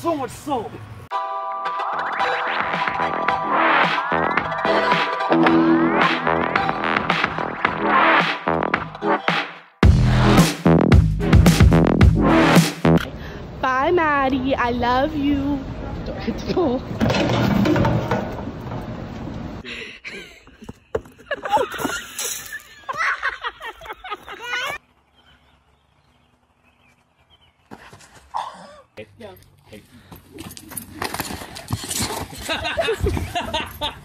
so much soul. Bye, Maddie. I love you. Don't hit the pole. Yeah. Hey. Oh.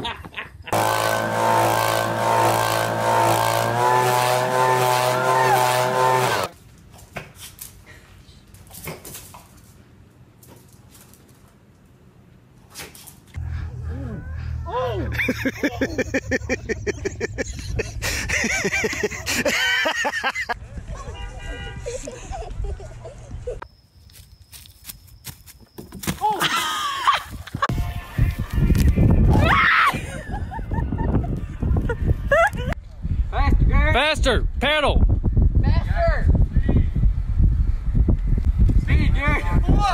Faster! Paddle! Faster! Speed, dude!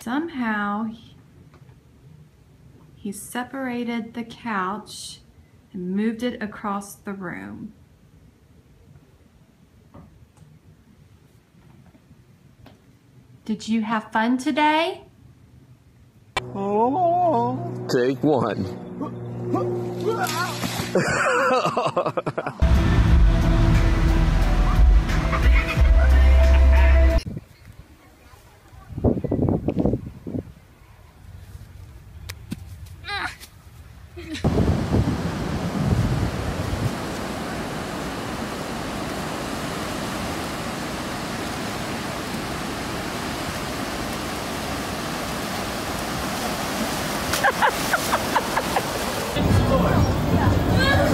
Somehow he separated the couch and moved it across the room. Did you have fun today? Oh. Take one.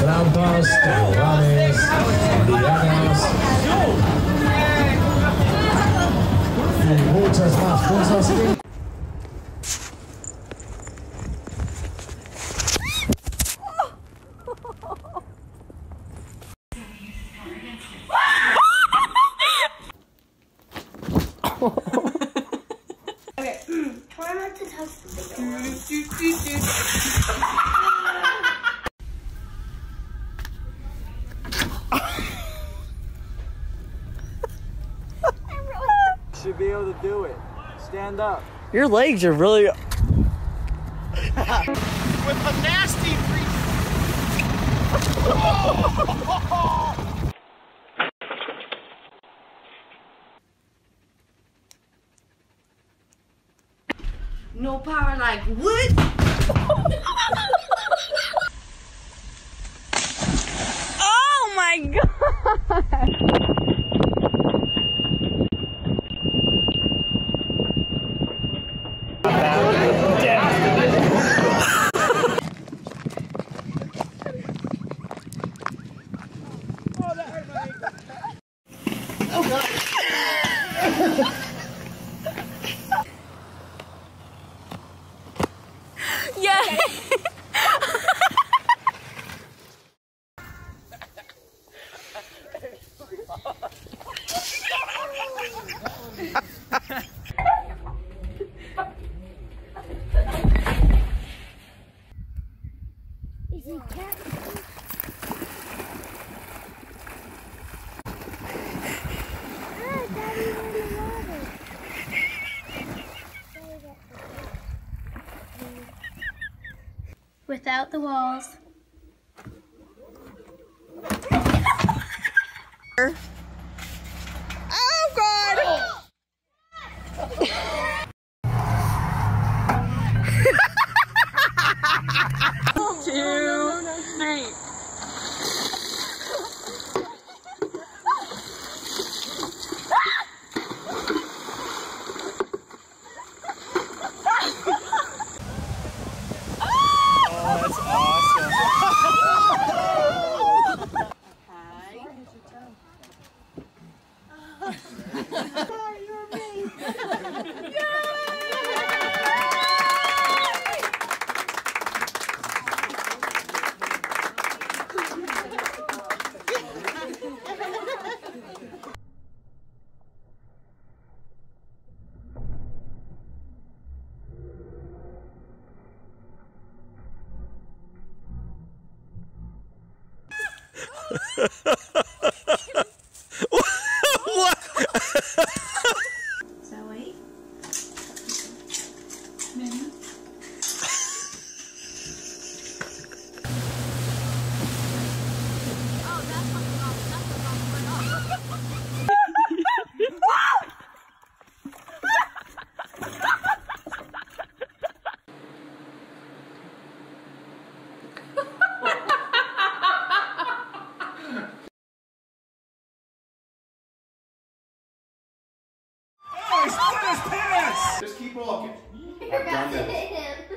Lampas, tamales, tortillas y muchas más cosas que... Okay, try not to touch the should be able to do it. Stand up. Your legs are really with a nasty freak. No power like wood. Oh my god. Yeah. without the walls. Oh God! Oh. What? Zoe? Minna? Oh, that's what's wrong. That's what's wrong. Just keep walking. I've done this.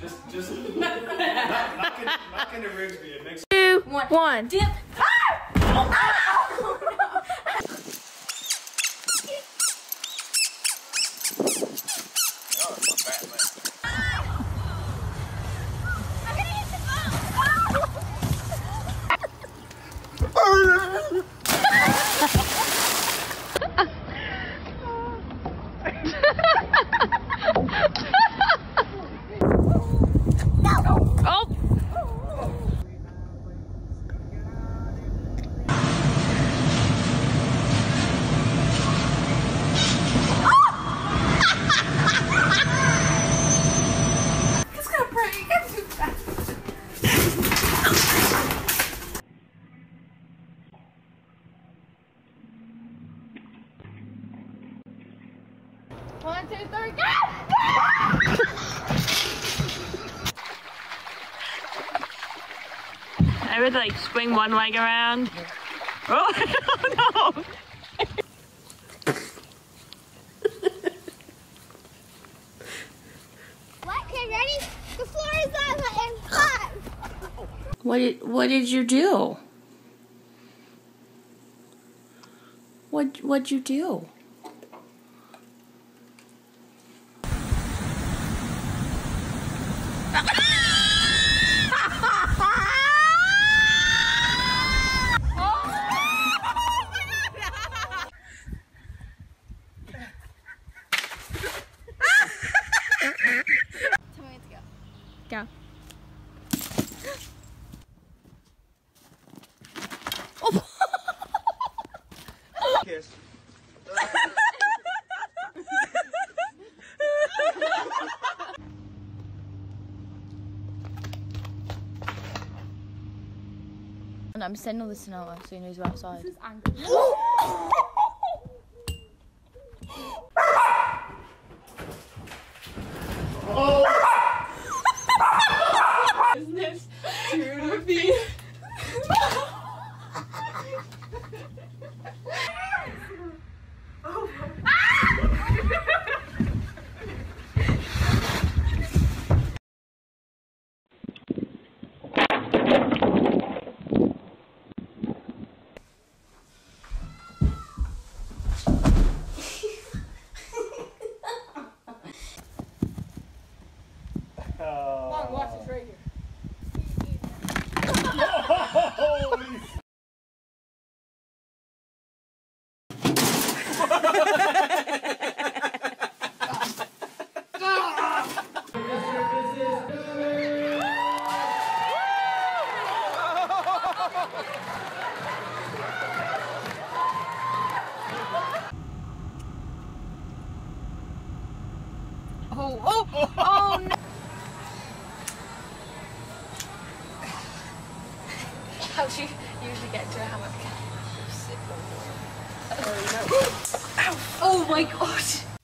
Just knock into Rigsby. It makes 2, 1, dip. Ah! Oh, no. Oh, it's a fat leg. I would like swing one leg around. Yeah. Oh no! What? Okay, ready? The floor is on and hot. What did you do? What'd you do? Go. Oh. Kiss. And I'm sending all the snow off so he knows we're outside. This is angry. Oh, oh, oh, no. Oh my god.